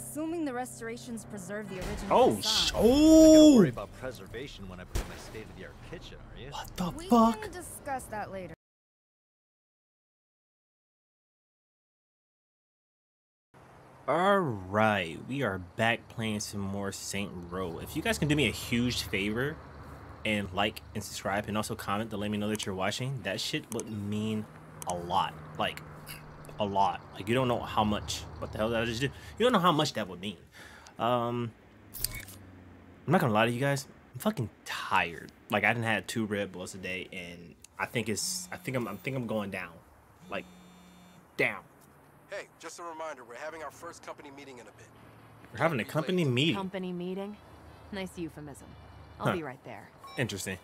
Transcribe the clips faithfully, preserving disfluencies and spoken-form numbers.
assuming the restorations preserve the original. Oh, design. Oh! I'm gonna worry about preservation when I put my state-of-the-art kitchen, are you? What the we fuck? We can discuss that later. Alright, we are back playing some more Saints Row. If you guys can do me a huge favor and like and subscribe and also comment to let me know that you're watching, that shit would mean a lot. Like, a lot. Like, you don't know how much. What the hell did I just do? You don't know how much that would mean. Um, I'm not gonna lie to you guys. I'm fucking tired. Like, I didn't have two Red Bulls today, and I think it's. I think I'm. I think I'm going down. Like, down. Hey, just a reminder, we're having our first company meeting in a bit. We're having a company meeting. Company meeting? Nice euphemism. I'll huh. be right there. Interesting.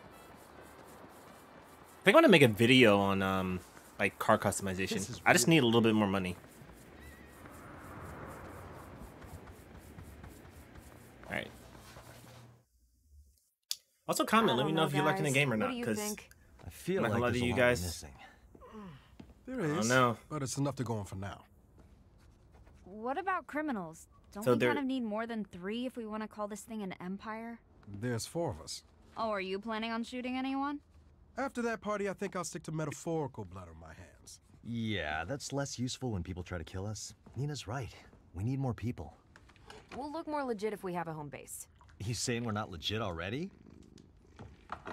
I think I want to make a video on, um, like, car customization. I just need a little bit more money. Alright. Also, comment. Let me know, know if you liking the game or not, because I feel like a lot of you guys... Missing. There is, I don't know. But it's enough to go on for now. What about criminals? Don't so we there... kind of need more than three if we want to call this thing an empire? There's four of us. Oh, are you planning on shooting anyone? After that party, I think I'll stick to metaphorical blood on my hands. Yeah, that's less useful when people try to kill us. Nina's right. We need more people. We'll look more legit if we have a home base. You saying we're not legit already?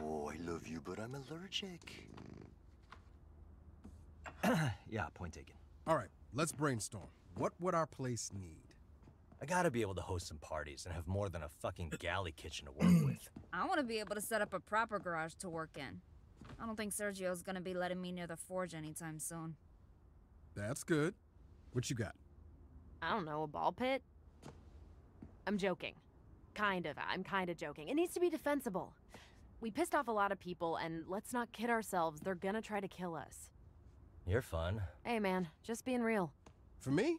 Oh, I love you, but I'm allergic. Yeah, point taken. All right, let's brainstorm. What would our place need? I gotta be able to host some parties and have more than a fucking galley kitchen to work with. I want to be able to set up a proper garage to work in. I don't think Sergio's gonna be letting me near the forge anytime soon. That's good. What you got? I don't know, a ball pit? I'm joking. Kind of. I'm kind of joking. It needs to be defensible. We pissed off a lot of people, and let's not kid ourselves. They're gonna try to kill us. You're fun. Hey, man, just being real. For me,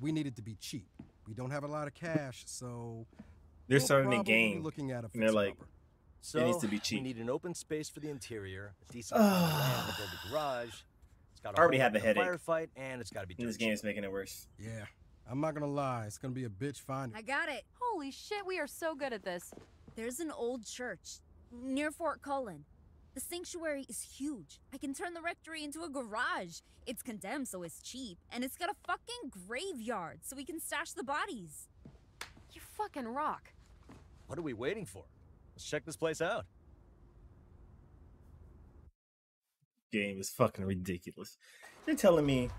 we needed to be cheap. We don't have a lot of cash, so... They're starting a game, looking at a and they're like, so it needs to be cheap. We need an open space for the interior, a decent land to build a garage. It's got I already have a headache. Firefight, and it's got to be and this game is making it worse. Yeah, I'm not going to lie. It's going to be a bitch finding. I got it. Holy shit, we are so good at this. There's an old church near Fort Cullen. The sanctuary is huge. I can turn the rectory into a garage. It's condemned, so it's cheap. And it's got a fucking graveyard, so we can stash the bodies. You fucking rock. What are we waiting for? Let's check this place out. Game is fucking ridiculous. They're telling me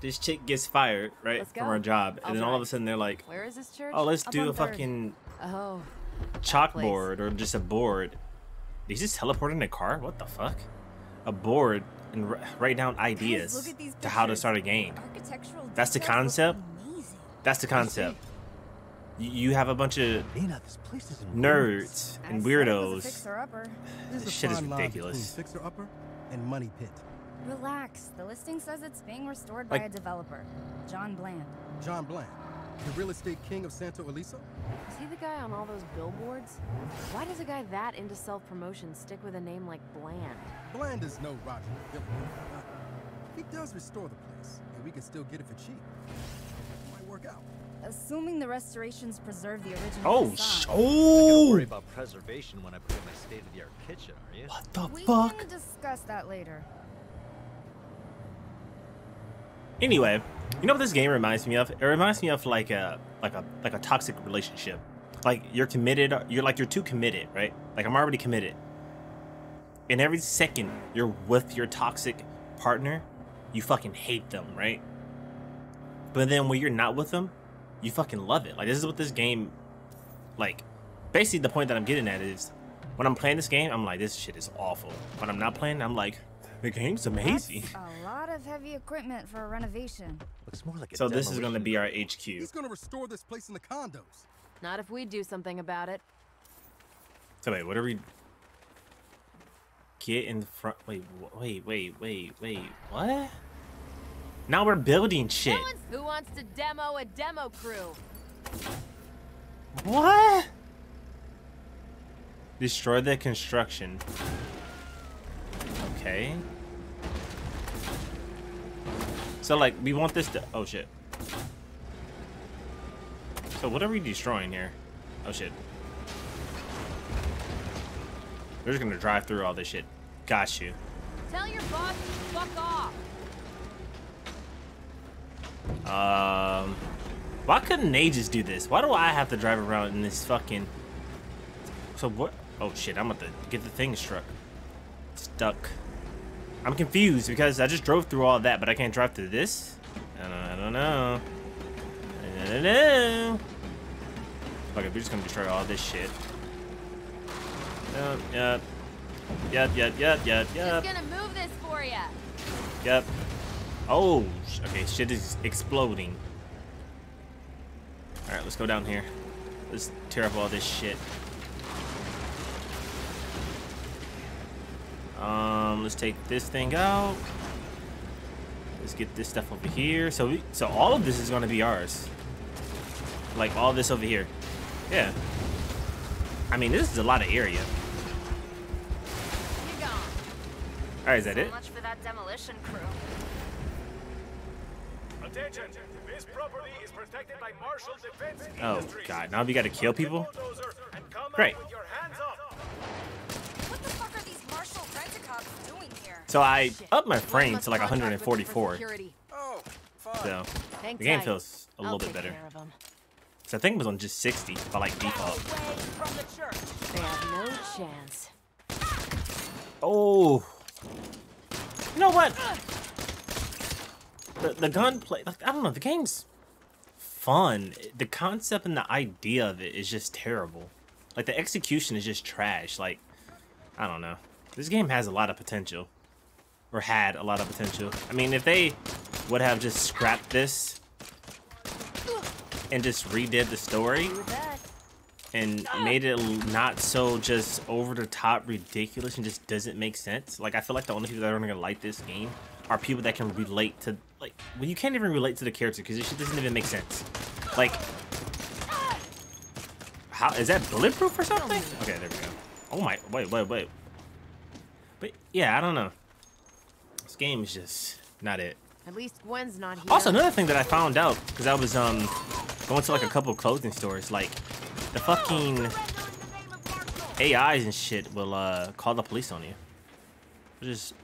this chick gets fired, right, from her job. And then all of a sudden they're like, where is this church? Oh, let's do a fucking chalkboard or just a board. Did he just teleport in a car? What the fuck? A board and write down ideas to how to start a game. That's the concept? That's the concept. You have a bunch of nerds and weirdos. This shit is ridiculous. Fixer-upper and money pit. Relax. The listing says it's being restored by a developer. John Bland. John Bland. The real estate king of Santo Ileso? Is he the guy on all those billboards? Why does a guy that into self-promotion stick with a name like Bland? Bland is no Roger Dillon. He does restore the place, and we can still get it for cheap. It might work out. Assuming the restorations preserve the original. Oh, sh oh! Don't worry about preservation when I put in my state-of-the-art kitchen, are you? What the we fuck? We can discuss that later. Anyway, you know what this game reminds me of? It reminds me of like a like a like a toxic relationship. Like you're committed, you're like you're too committed, right? Like I'm already committed. And every second you're with your toxic partner, you fucking hate them, right? But then when you're not with them, you fucking love it. Like this is what this game, like basically the point that I'm getting at is when I'm playing this game, I'm like, this shit is awful. When I'm not playing, I'm like, the game's amazing. That's a lot of heavy equipment for a renovation. Looks more like a so demolition. This is going to be our H Q. He's going to restore this place in the condos. Not if we do something about it. So wait, what are we? Get in the front. Wait, wait, wait, wait, wait. What? Now we're building shit. Who wants to demo a demo crew? What? Destroy the construction. Okay. So like we want this to oh shit. So what are we destroying here? Oh shit. We're just gonna drive through all this shit. Got you. Tell your boss to fuck off. Um, why couldn't they just do this? Why do I have to drive around in this fucking? So what? Oh shit! I'm about to get the thing struck. Stuck. I'm confused because I just drove through all of that, but I can't drive through this. I don't, I don't know. I don't know. Fuck it, we're just gonna destroy all this shit. Yep, yep, yep, yep, yep, yep, yep. Just gonna move this for ya. Yep. Oh, okay, shit is exploding. All right, let's go down here. Let's tear up all this shit. Um, let's take this thing out. Let's get this stuff over here. So, we, so all of this is gonna be ours. Like all this over here. Yeah. I mean, this is a lot of area. You're gone. All right, is that so it? Much for that demolition crew. Attention! This property is protected by Marshall Defense Industries. Oh God! Now we gotta kill people? Great. What the fuck are these Marshall rent-a-cops doing here? So I upped my frame to like one hundred forty-four. Oh, so the game feels a little bit better. So I think it was on just sixty by like default. They have no chance. Oh. You know what? The, the gunplay, like, I don't know, the game's fun. The concept and the idea of it is just terrible. Like, the execution is just trash. Like, I don't know. This game has a lot of potential. Or had a lot of potential. I mean, if they would have just scrapped this and just redid the story and made it not so just over-the-top ridiculous and just doesn't make sense. Like, I feel like the only people that are going to like this game are people that can relate to, like, well, you can't even relate to the character because it doesn't even make sense. Like, how is that bulletproof or something? Okay, there we go. Oh my, wait, wait, wait. But yeah, I don't know. This game is just not it. At least Gwen's not here. Also, another thing that I found out because I was um going to like a couple of clothing stores, like the fucking A Is and shit will uh call the police on you. Just.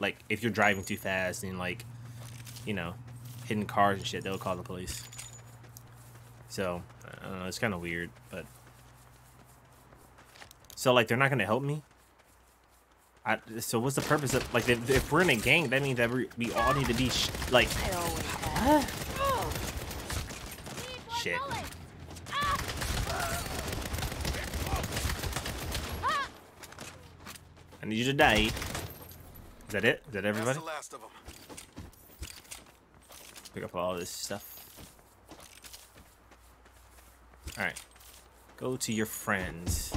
Like, if you're driving too fast and, like, you know, hitting cars and shit, they'll call the police. So, I don't know, it's kind of weird, but... So, like, they're not going to help me? I, so, what's the purpose of... Like, if, if we're in a gang, that means that we, we all need to be, sh like... Huh? Shit. I need you to die. Is that it? Is that everybody? That's the last of them. Pick up all this stuff. All right, go to your friends.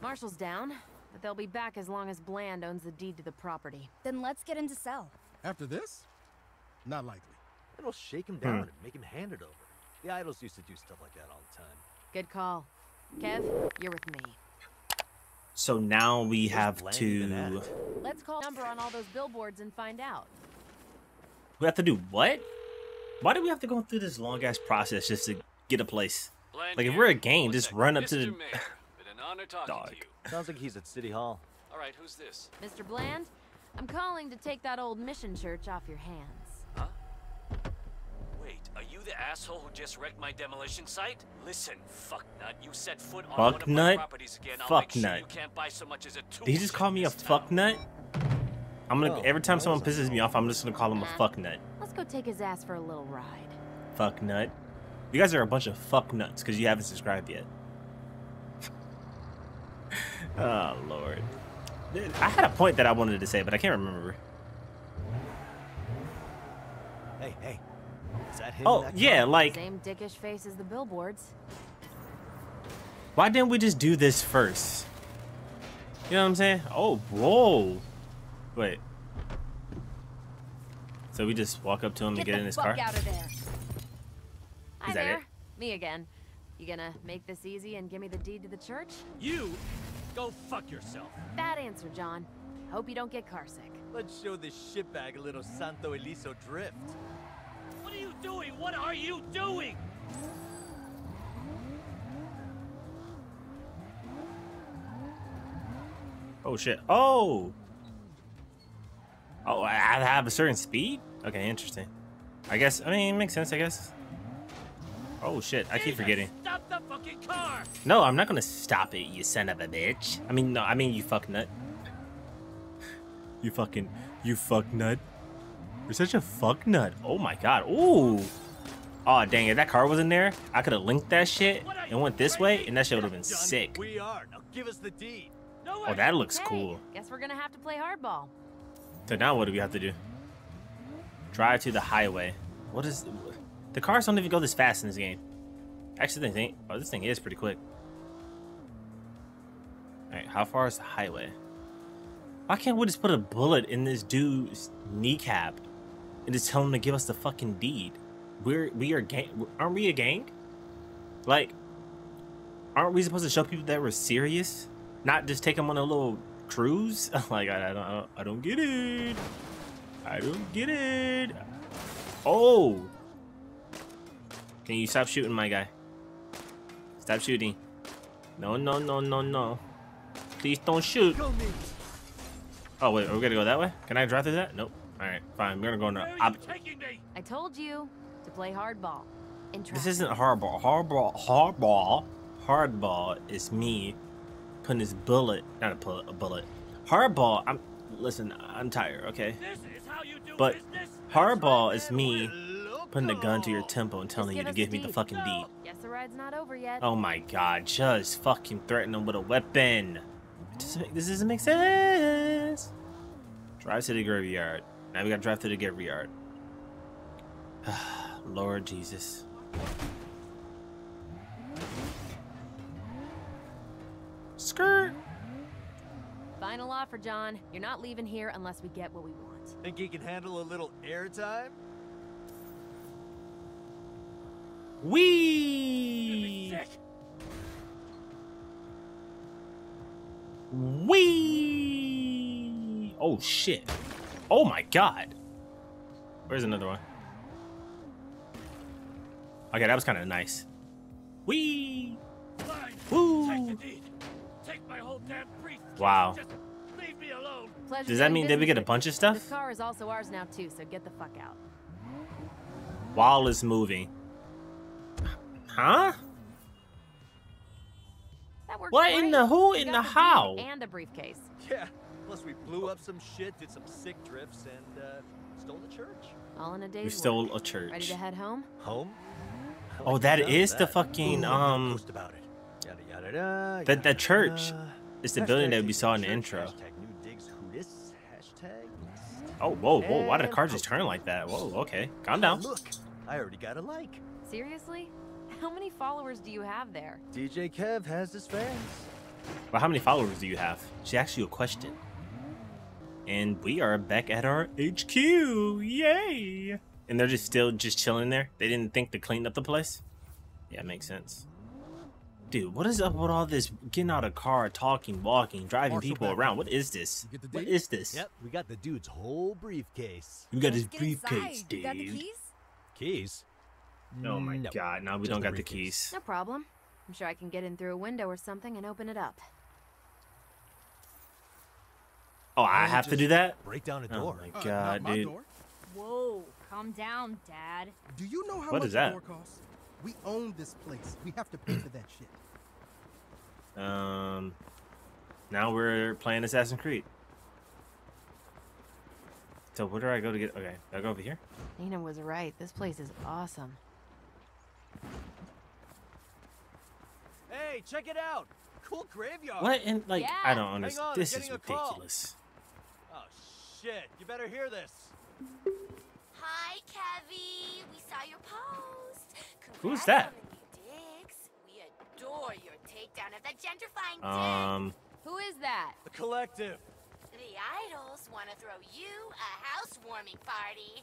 Marshall's down, but they'll be back as long as Bland owns the deed to the property. Then let's get him to sell. After this? Not likely. It'll shake him down hmm. and make him hand it over. The idols used to do stuff like that all the time. Good call, Kev. You're with me. So now we have to. Let's call number on all those billboards and find out. We have to do what? Why do we have to go through this long ass process just to get a place? Like if we're a game, just run up to the dog. Sounds like he's at City Hall. All right, who's this? Mister Bland, I'm calling to take that old mission church off your hands. Huh? Wait, are you the asshole who just wrecked my demolition site? Listen, fucknut, you set foot on fuck one of my properties again. Fucknut. I'll make sure you can't buy so much as a tool. Did he just call me a fucknut? I'm gonna, oh, every time someone pisses me off, I'm just gonna call him a fucknut. Let's go take his ass for a little ride. Fucknut. You guys are a bunch of fucknuts because you haven't subscribed yet. Oh, Lord. I had a point that I wanted to say, but I can't remember. Hey, hey. Is that him oh, that yeah, car? Like... Same dickish face as the billboards. Why didn't we just do this first? You know what I'm saying? Oh, whoa. Wait. So we just walk up to him get and get in his car? Out of there. Is Hi that there. It? Me again. You gonna make this easy and give me the deed to the church? You? Go fuck yourself. Bad answer, John. Hope you don't get carsick. Let's show this shitbag a little Santo Ileso drift. What are you doing? What are you doing? Oh shit. Oh! Oh, I have a certain speed? Okay, interesting. I guess, I mean, it makes sense, I guess. Oh shit, I keep forgetting. Stop the fucking car! No, I'm not gonna stop it, you son of a bitch. I mean, no, I mean, you fuck nut. You fucking, you fuck nut. You're such a fuck nut. Oh my god. Ooh. Oh dang, if that car was in there, I could have linked that shit and went this way, and that shit would have been sick. We are. Now give us the deed. Oh, that looks hey, cool. Guess we're gonna have to play hardball. So now what do we have to do? Drive to the highway. What is the, the cars don't even go this fast in this game. Actually, this thing, oh, this thing is pretty quick. All right, how far is the highway? Why can't we just put a bullet in this dude's kneecap and just tell him to give us the fucking deed? We're we are gang. Aren't we a gang? Like, aren't we supposed to show people that we're serious? Not just take them on a little cruise? Like, I, I, don't, I don't, I don't get it. I don't get it. Oh! Can you stop shooting, my guy? Stop shooting. No, no, no, no, no. Please don't shoot. Oh wait, are we gonna go that way? Can I drive through that? Nope. All right, fine. We're gonna go in the opposite. I told you to play hardball. This isn't hardball. Hardball. Hardball. Hardball is me. Putting this bullet, not a bullet, a bullet. Hardball, I'm, listen, I'm tired, okay? This is how you do but business. Hardball is me putting the gun to your temple and telling you to give me deed. the fucking no. deed. Guess the ride's not over yet. Oh my god, just fucking threaten them with a weapon. Doesn't, this doesn't make sense. Drive to the graveyard. Now we gotta drive to the graveyard. Lord Jesus. Skirt. Final offer, John. You're not leaving here unless we get what we want. Think you can handle a little airtime? Wee. Wee. Oh shit. Oh my god. Where's another one? Okay, that was kind of nice. Wee. Woo. Wow. Does that mean that we get a bunch of stuff? This car is also ours now too, so get the fuck out. While it's moving. Huh? That worked what great. in the who we in the how? And a briefcase. Yeah. Plus we blew up some shit, did some sick drifts, and uh, stole a church. All in a day's We stole work. a church. Ready to head home? Home? Like oh, that is that. the fucking Ooh, um. Post about it. Yada, yada, yada, that that church. It's the building that we saw in the intro. Oh, whoa, whoa! Why did the car just turn like that? Whoa, okay, calm down. Look, I already got a like. Seriously? How many followers do you have there? D J Kev has his fans. Well, how many followers do you have? She asked you a question. And we are back at our H Q. Yay! And they're just still just chilling there. They didn't think to clean up the place. Yeah, it makes sense. Dude, what is up with all this getting out of car, talking, walking, driving Marshall people around? What is this? What is this? Yep, we got the dude's whole briefcase. We got Let's his briefcase, dude. You got the keys? Keys? Oh my no. god, no, we Just don't the got briefcase. the keys. No problem. I'm sure I can get in through a window or something and open it up. Oh, I have Just to do that? Break down a door. Oh my god, uh, my dude. Door? Whoa, calm down, Dad. Do you know how what much is that? Door costs? We own this place. We have to pay for that shit. Um, now we're playing Assassin's Creed. So where do I go to get? Okay, I'll go over here. Nina was right. This place is awesome. Hey, check it out! Cool graveyard. What? And like, yeah. I don't understand. This is ridiculous. Call. Oh shit! You better hear this. Hi, Kevy. We saw your post. Who's that? We adore your takedown of that gentrifying um, Who is that? The collective. The idols want to throw you a housewarming party.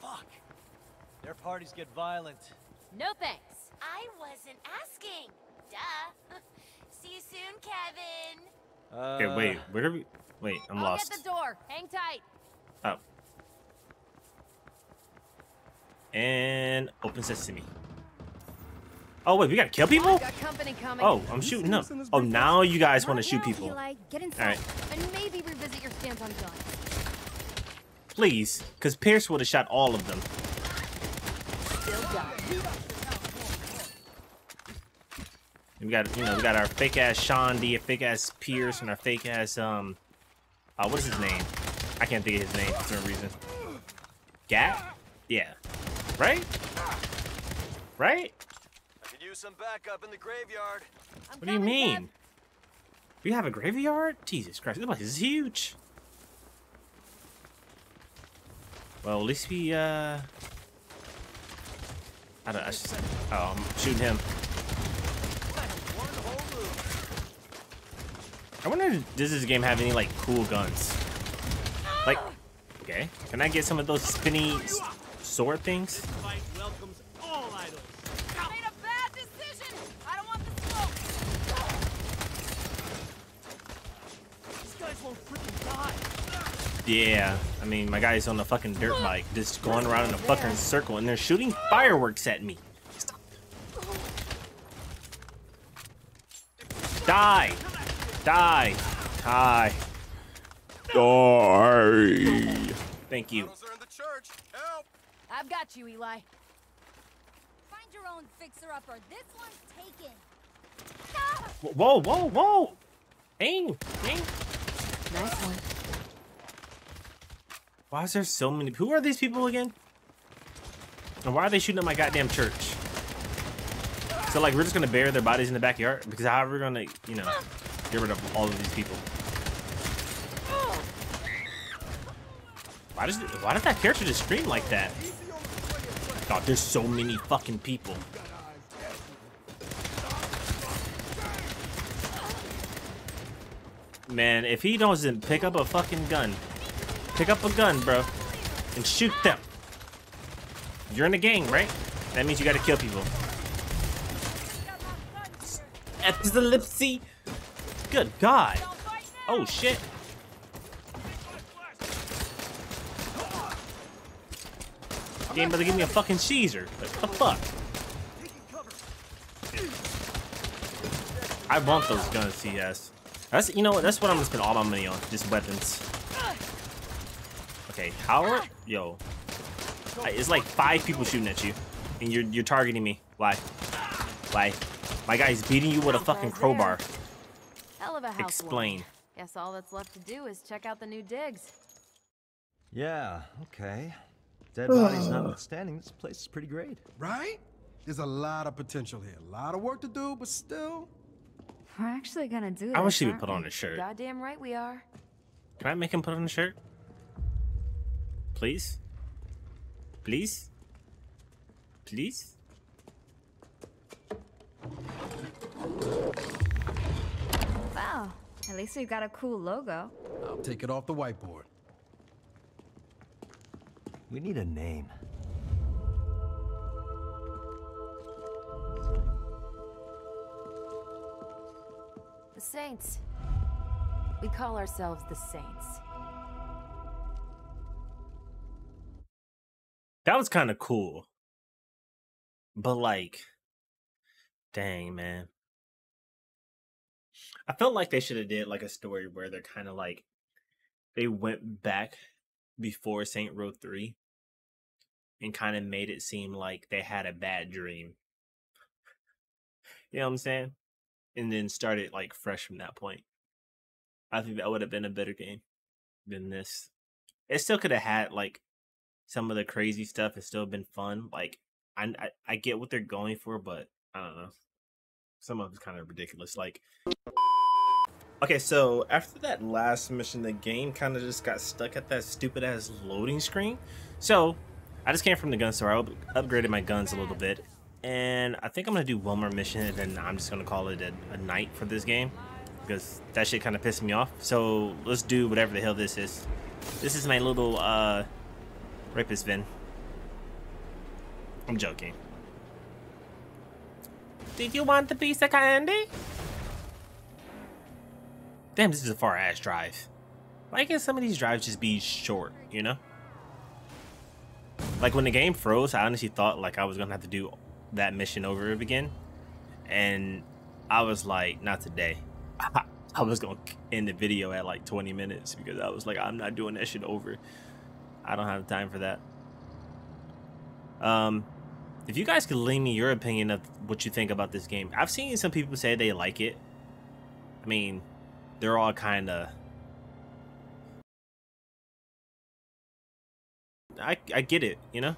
Fuck. Their parties get violent. No thanks. I wasn't asking. Duh. See you soon, Kevin. Uh, okay, wait. Where are we? Wait, I'm I'll lost. I'll get the door. Hang tight. Oh. And open sesame. Oh wait, we gotta kill people? Oh, I'm shooting up. Oh, now you guys want to shoot people. All right. Please, because Pierce would have shot all of them. And we got, you know, we got our fake ass Shaundi, a fake ass Pierce, and our fake ass um, uh, what is his name? I can't think of his name for some reason. Gat? Yeah. Right? Right? Some backup in the graveyard. What do you mean? We have a graveyard? Jesus Christ, this place is huge. Well, at least we, uh... I don't I just, oh, I'm shooting him. I wonder if does this game have any, like, cool guns? Like, okay. Can I get some of those spinny sword things? Yeah, I mean, my guy's on the fucking dirt bike, just going around in a fucking circle, and they're shooting fireworks at me. Stop. Die! Die! Die! Die! Thank you. I've got you, Eli. Find your own fixer-upper. This one's taken. Whoa! Whoa! Whoa! Aim! Aim! Nice one. Why is there so many? Who are these people again? And why are they shooting at my goddamn church? So like, we're just gonna bury their bodies in the backyard because how are we gonna, you know, get rid of all of these people? Why does why does that character just scream like that? God, there's so many fucking people. Man, if he doesn't pick up a fucking gun. Pick up a gun, bro, and shoot them. You're in a gang, right? That means you gotta kill people. Epilepsy. Good God. Oh, shit. Game brother, give me a fucking Caesar. What the fuck? I want those guns, C S. That's, you know what? That's what I'm gonna spend all my money on. Just weapons. Okay, how are yo? It's like five people shooting at you, and you're you're targeting me. Why? Why? My guy's beating you with a fucking crowbar. Hell of a house. Explain. Guess all that's left to do is check out the new digs. Yeah. Okay. Dead bodies notwithstanding, this place is pretty great. Right? There's a lot of potential here. A lot of work to do, but still. We're actually gonna do. I wish he would put on a shirt. Goddamn right we are. Can I make him put on a shirt? Please? Please? Please? Wow, at least we've got a cool logo. I'll take it off the whiteboard. We need a name. The Saints. We call ourselves the Saints. That was kind of cool, but like, dang, man. I felt like they should have did like a story where they're kind of like, they went back before Saints Row three and kind of made it seem like they had a bad dream. You know what I'm saying? And then started like fresh from that point. I think that would have been a better game than this. It still could have had like, some of the crazy stuff has still been fun. Like, I, I, I get what they're going for, but I don't know. Some of it's kind of ridiculous. Like, okay, so after that last mission, the game kind of just got stuck at that stupid ass loading screen. So I just came from the gun store. I upgraded my guns a little bit. And I think I'm going to do one more mission, and then I'm just going to call it a, a night for this game. Because that shit kind of pissed me off. So let's do whatever the hell this is. This is my little, uh... rapist Vin. I'm joking. Did you want the piece of candy? Damn, this is a far ass drive. Why can't some of these drives just be short, you know? Like, when the game froze, I honestly thought, like, I was going to have to do that mission over again. And I was like, not today. I, I was going to end the video at, like, twenty minutes because I was like, I'm not doing that shit over. I don't have time for that. Um, if you guys could leave me your opinion of what you think about this game. I've seen some people say they like it. I mean, they're all kind of... I, I get it, you know?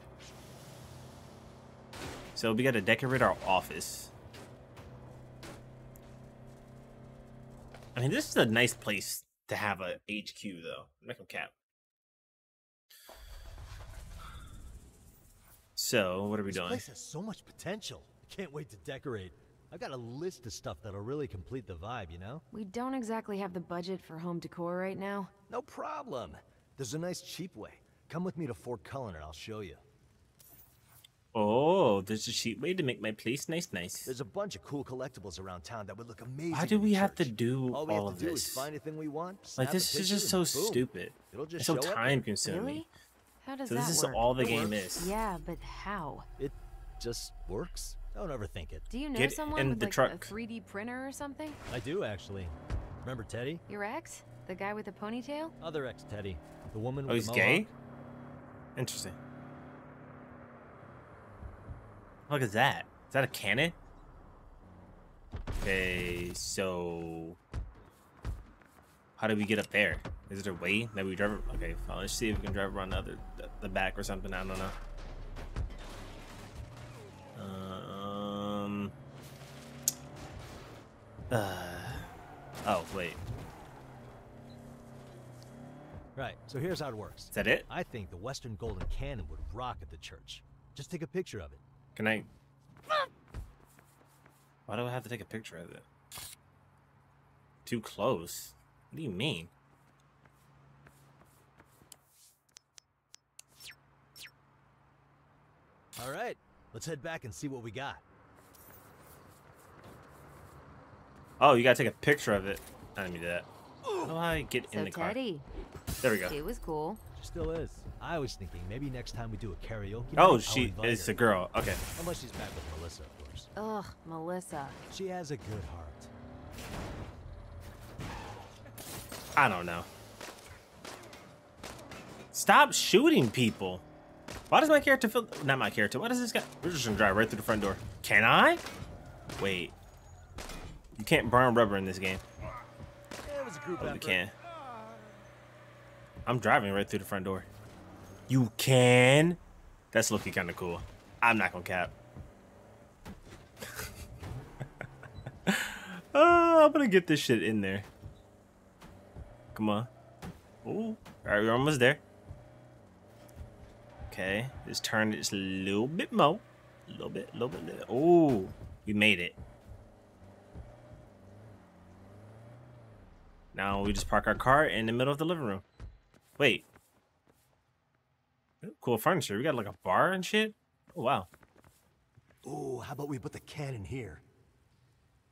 So we gotta decorate our office. I mean, this is a nice place to have a H Q, though. I'm not gonna cap. So, what are we doing? This place has so much potential. I can't wait to decorate. I've got a list of stuff that'll really complete the vibe, you know? We don't exactly have the budget for home decor right now. No problem. There's a nice cheap way. Come with me to Fort Cullen and I'll show you. Oh, there's a cheap way to make my place nice, nice. There's a bunch of cool collectibles around town that would look amazing. Why do we have to do all, we all have to of do this? Is find anything we want, like, this is just so boom. stupid. It'll just it's so time-consuming. Really? How does so that this work? Is all the it game works. Is. Yeah, but how? It just works. Don't overthink it. Do you know Get someone with the like truck. a three D printer or something? I do, actually. Remember Teddy? Your ex? The guy with the ponytail? Other ex, Teddy. The woman with oh, he's the gay? Interesting. What is that? Is that a cannon? Okay, so how do we get up there? Is there a way that we drive? It? Okay, fine. Let's see if we can drive around the other, the, the back or something. I don't know. Um. Uh, oh wait. Right, so here's how it works. Is that it? I think the Western Golden Cannon would rock at the church. Just take a picture of it. Can I? Why do I have to take a picture of it? Too close? What do you mean? All right, let's head back and see what we got. Oh, you gotta take a picture of it. I didn't mean to do that. How do I get so in the car? Teddy. There we go. It was cool. She still is. I was thinking maybe next time we do a karaoke. Oh, she is a girl. Okay. Unless she's back with Melissa, of course. Ugh, Melissa. She has a good heart. I don't know. Stop shooting people. Why does my character feel... Not my character. Why does this guy... We're just going to drive right through the front door. Can I? Wait. You can't burn rubber in this game. Oh, we can. I'm driving right through the front door. You can? That's looking kind of cool. I'm not gonna cap. Oh, I'm gonna get this shit in there. Come on. Ooh. All right, we're almost there. Okay, just turn it just a little bit more. A little bit, a little bit. Little. Ooh, we made it. Now we just park our car in the middle of the living room. Wait. Cool furniture. We got like a bar and shit. Oh, wow. Oh, how about we put the cannon here?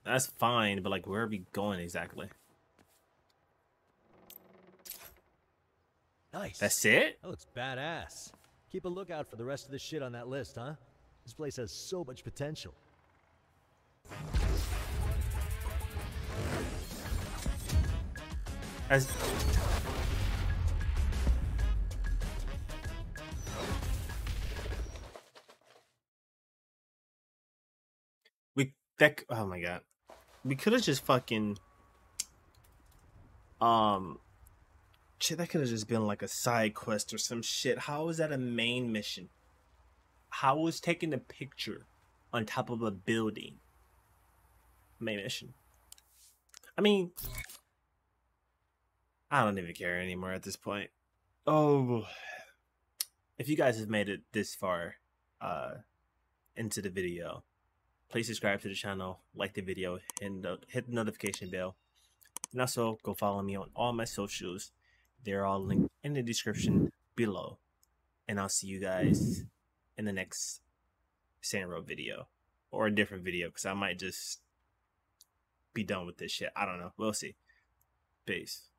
That's fine, but like, where are we going exactly? Nice. That's it? That looks badass. Keep a lookout for the rest of the shit on that list, huh? This place has so much potential. As we that oh my god, we could have just fucking um shit. That could have just been like a side quest or some shit. How is that a main mission? How was taking a picture on top of a building main mission? I mean. I don't even care anymore at this point. Oh, if you guys have made it this far uh, into the video, please subscribe to the channel, like the video, and uh, hit the notification bell. And also go follow me on all my socials. They're all linked in the description below. And I'll see you guys in the next Saints Row video or a different video because I might just be done with this shit. I don't know. We'll see. Peace.